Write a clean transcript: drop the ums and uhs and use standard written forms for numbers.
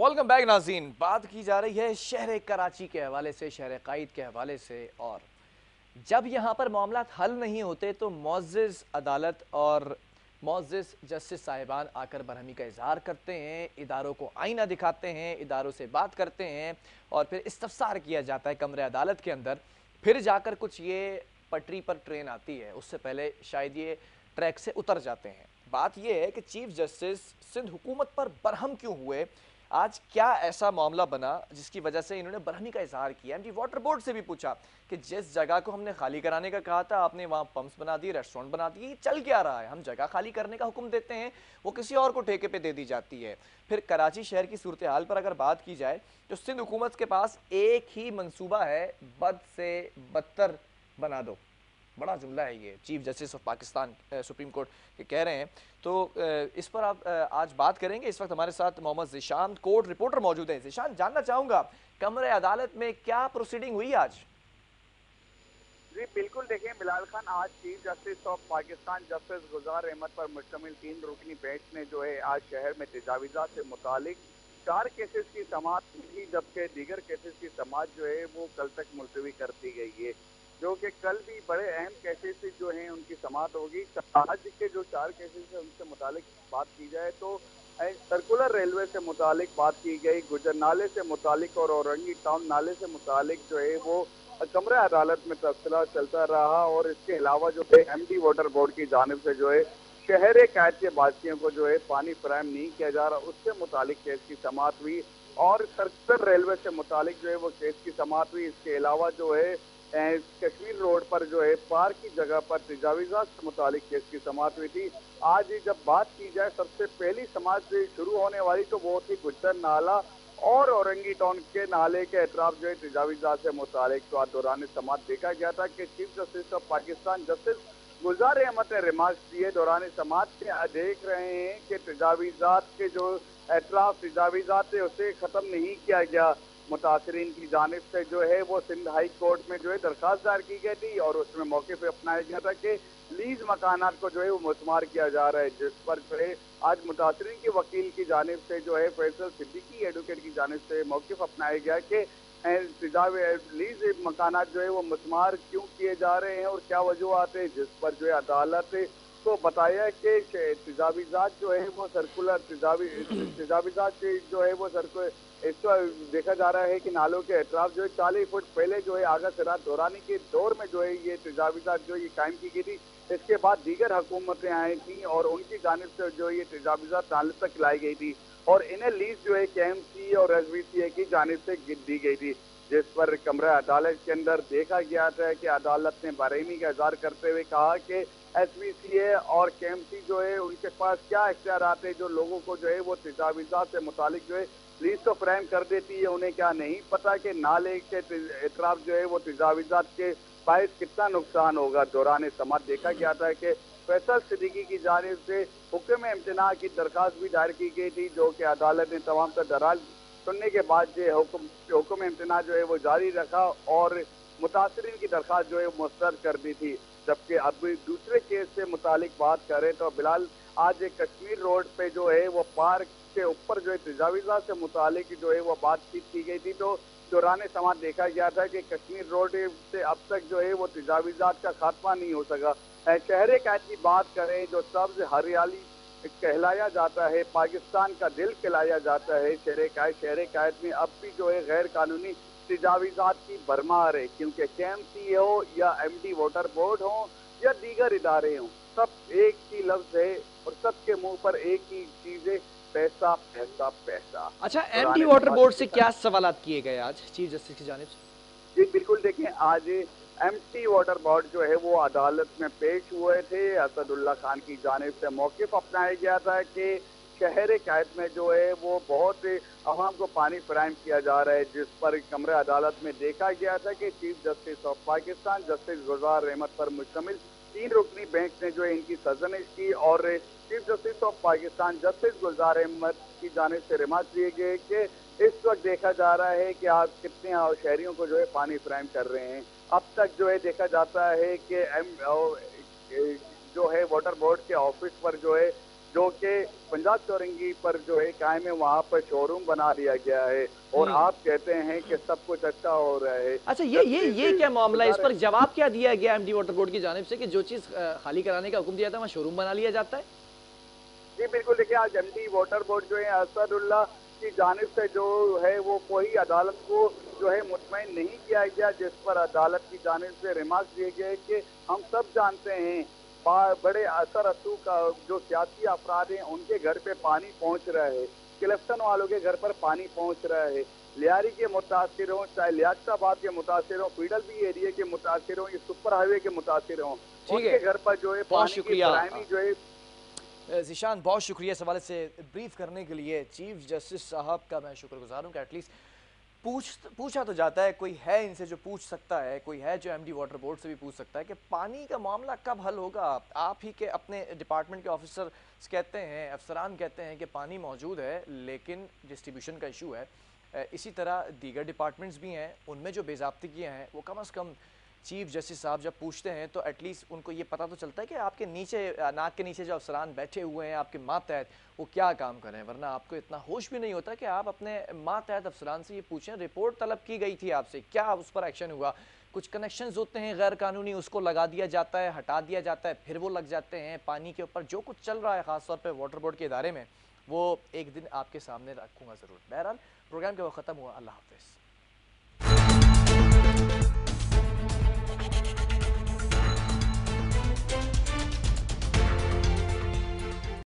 Welcome back नाज़रीन। बात की जा रही है शहर कराची के हवाले से, शहर कायद के हवाले से। और जब यहाँ पर मामला हल नहीं होते तो मौज़ज़ अदालत और मौज़ज़ जस्टिस साहिबान आकर बरहमी का इजहार करते हैं, इदारों को आईना दिखाते हैं, इदारों से बात करते हैं और फिर इस्तफ़सार किया जाता है कमरे अदालत के अंदर। फिर जाकर कुछ ये पटरी पर ट्रेन आती है, उससे पहले शायद ये ट्रैक से उतर जाते हैं। बात यह है कि चीफ जस्टिस सिंध हुकूमत पर बरहम क्यों हुए, आज क्या ऐसा मामला बना जिसकी वजह से इन्होंने बरहमी का इजहार किया। एमडी वाटर बोर्ड से भी पूछा कि जिस जगह को हमने खाली कराने का कहा था आपने वहाँ पम्प्स बना दिए, रेस्टोरेंट बना दिए, चल क्या रहा है। हम जगह खाली करने का हुक्म देते हैं, वो किसी और को ठेके पे दे दी जाती है। फिर कराची शहर की सूरत हाल पर अगर बात की जाए तो सिंध हुकूमत के पास एक ही मनसूबा है, बद से बदतर बना दो। बड़ा जुमला है ये, chief justice of Pakistan supreme court कह रहे हैं। तो इस पर आप आज बात करेंगे। इस वक्त हमारे साथ मोहम्मद जिशान कोर्ट रिपोर्टर मौजूद हैं। जिशान, जानना चाहूँगा कमरे अदालत में क्या प्रोसीडिंग हुई आज? जी बिल्कुल, देखिए बिलाल खान, आज chief justice of Pakistan justice Gulzar Ahmed पर मुश्तमिल 3 रुकनी बेंच ने जो है आज शहर में तजावीज़ात से मुतालिक 4 केसेस की समाअत की, जबकि दीगर केसेस की समाअत जो है वो कल तक मुलतवी कर दी गई है। जो कि कल भी बड़े अहम केसेस जो हैं उनकी समाअत होगी। आज के जो 4 केसेस हैं उनसे मुतालिक बात की जाए तो सर्कुलर रेलवे से मुतालिक बात की गई, गुज्जर नाले से मुतालिक और औरंगी टाउन नाले से मुतालिक जो है वो कमरा अदालत में तबसला चलता रहा। और इसके अलावा जो है एमडी वाटर बोर्ड की जानिब से जो है शहर कायद के बासियों को जो है पानी फराहम नहीं किया जा रहा, उससे मुतालिक केस की समाअत हुई। और सर्कुलर रेलवे से मुतालिक जो है वो केस की समाअत हुई। इसके अलावा जो है कश्मीर रोड पर जो है पार्क की जगह पर तजावीज़ात से मुतालिक केस की समाअत हुई थी। आज ही जब बात की जाए सबसे पहली समाअत शुरू होने वाली तो वो थी गुज्जर नाला और औरंगी टाउन के नाले के अतराफ जो है तजावीज़ात से मुतालिक। तो आज दौरान समाअत देखा गया था कि chief justice of Pakistan justice Gulzar Ahmed ने रिमार्क्स दिए। दौरान समाअत के देख रहे हैं कि तजावीज़ात के जो एतराफ तजावीज़ात है उसे ख़त्म नहीं किया गया। मुतासरीन की जानिब से जो है वो सिंध हाई कोर्ट में जो है दरख्वास्त दायर की गई थी और उसमें मौके पे अपनाया गया था कि लीज मकानात को जो है वो मुस्मार किया जा रहा है, जिस पर जो है आज मुतासरीन के वकील की जानिब से जो है फैसल सिद्दीकी एडवोकेट की जानिब से मौके अपनाया गया कि लीज मकानात जो है वो मुस्मार क्यों किए जा रहे हैं और क्या वजूहत है, जिस पर जो है अदालत को बताया कि तजावीज़ात जो है वो सर्कुलर तजावीज़ात जो है वो सर्कुलर इसको देखा जा रहा है कि नालों के अतराफ जो है 40 फुट पहले जो है आगा सरात दौरानी के दौर में जो है ये तजावीज़ात जो ये कायम की गई थी। इसके बाद दीगर हुकूमतें आई थी और उनकी जानिब से जो ये तजावीज़ात नाले तक लाई गई थी और इन्हें लीज जो है केएमसी और एसबीसीए की जानिब से दी गई थी, जिस पर कमरा अदालत के अंदर देखा गया था कि अदालत ने बरहमी का इजहार करते हुए कहा कि एसबीसीए और केएमसी जो है उनके पास क्या इख्तियारात है जो लोगों को जो है वो तजावीज़ात से मुतालिक जो है लीज तो फ्राहम कर देती है। उन्हें क्या नहीं पता कि नाले के अतराफ जो है वो तजावीज़ात के बायस कितना नुकसान होगा। दौरान समाअत देखा गया था कि फैसल सिद्दीकी की जानिब से हुक्म इम्तना की दरख्वास्त भी दायर की गई थी, जो कि अदालत ने तमाम तर दराज सुनने के बाद जो हुक्म इम्तना जो है वो जारी रखा और मुतासरीन की दरख्वास्त जो है मुस्तरद कर दी थी। जबकि अब दूसरे केस से मुतालिक बात करें तो बिलाल, आज कश्मीर रोड पे जो है वो पार्क के ऊपर जो है तजावीज़ात से मुतालिक जो है वो बातचीत की गई थी। तो दौरान समाअत देखा गया था कि कश्मीर रोड से अब तक जो है वो तजावीज़ात का खात्मा नहीं हो सका। शहर कायद की बात करें जो सब्ज हरियाली कहलाया जाता है, पाकिस्तान का दिल कहलाया जाता है शहर कायद में अब भी जो है गैर कानूनी तजावीज़ात की भरमार है, क्योंकि केएमसी हो या एमडी वाटर बोर्ड हो या दीगर इदारे हों, सब एक ही लफ्ज है और सबके मुंह पर एक ही चीज है, पैसा पैसा पैसा। अच्छा, एमडी वाटर बोर्ड से क्या सवाल किए गए आज चीफ जस्टिस की जानिब से? जी बिल्कुल, देखिए आज एमडी वाटर बोर्ड जो है वो अदालत में पेश हुए थे। असदुल्ला खान की जानिब से मौक़िफ़ अपनाया गया था कि शहर कायद में जो है वो बहुत आवाम को पानी फराहम किया जा रहा है, जिस पर कमरे अदालत में देखा गया था कि chief justice of Pakistan justice Gulzar Ahmed पर मुश्तमिल 3 रुकनी बेंच ने जो है इनकी सजनिश की और chief justice of Pakistan justice Gulzar Ahmed की जानिब से रिमार्क दिए गए कि इस वक्त देखा जा रहा है कि आप कितने शहरियों को जो है पानी फराहम कर रहे हैं। अब तक जो है देखा जाता है कि जो है वाटर बोर्ड के ऑफिस पर जो है जो कि पंजाब चौरंगी पर जो है कायम है, वहाँ पर शोरूम बना लिया गया है और आप कहते हैं कि सब कुछ अच्छा हो रहा है। अच्छा ये क्या मामला है, इस पर जवाब क्या दिया गया एमडी वाटर बोर्ड की जानिब से कि जो चीज़ खाली कराने का हुक्म दिया था वहाँ शोरूम बना लिया जाता है? जी बिल्कुल, देखिए आज एमडी वाटर बोर्ड जो है असदुल्ला की जानिब से जो है वो कोई अदालत को जो है मुतमईन नहीं किया गया, जिस पर अदालत की जानिब से रिमार्क दिए गए कि हम सब जानते हैं बड़े असर असू का जो सियासी अफराद हैं उनके घर पे पानी पहुंच रहा है, क्लिफ्टन वालों के घर पर पानी पहुंच रहा है, लियारी के मुतासिर हों चाहे लियाक्ताबाद के मुतासिर हों, पीडलबी एरिया के मुतासिर हों, सुपर हाईवे के मुतासिर हों, उनके घर पर जो है पानी की प्राइमी जो है। जिशान बहुत शुक्रिया इस हवाले से ब्रीफ करने के लिए। चीफ जस्टिस साहब का मैं शुक्रगुजार हूँ कि एटलीस्ट पूछा तो जाता है, कोई है इनसे जो पूछ सकता है, कोई है जो एमडी वाटर बोर्ड से भी पूछ सकता है कि पानी का मामला कब हल होगा। आप ही के अपने डिपार्टमेंट के ऑफिसर कहते हैं, अफसरान कहते हैं कि पानी मौजूद है लेकिन डिस्ट्रीब्यूशन का इशू है। इसी तरह दीगर डिपार्टमेंट्स भी हैं, उनमें जो बेज़ाब्तगियाँ हैं वो कम अज़ कम चीफ जस्टिस साहब जब पूछते हैं तो एटलीस्ट उनको ये पता तो चलता है कि आपके नीचे नाक के नीचे जो अफसरान बैठे हुए हैं आपके मातहत वो क्या काम करें, वरना आपको इतना होश भी नहीं होता कि आप अपने मातहत अफसरान से ये पूछें रिपोर्ट तलब की गई थी आपसे, क्या उस पर एक्शन हुआ। कुछ कनेक्शंस होते हैं गैर कानूनी, उसको लगा दिया जाता है, हटा दिया जाता है, फिर वो लग जाते हैं पानी के ऊपर। जो कुछ चल रहा है ख़ासतौर पर वाटर बोर्ड के इदारे में वो एक दिन आपके सामने रखूँगा ज़रूर। बहरहाल प्रोग्राम का वक्त ख़त्म हुआ, अल्लाह हाफिज़।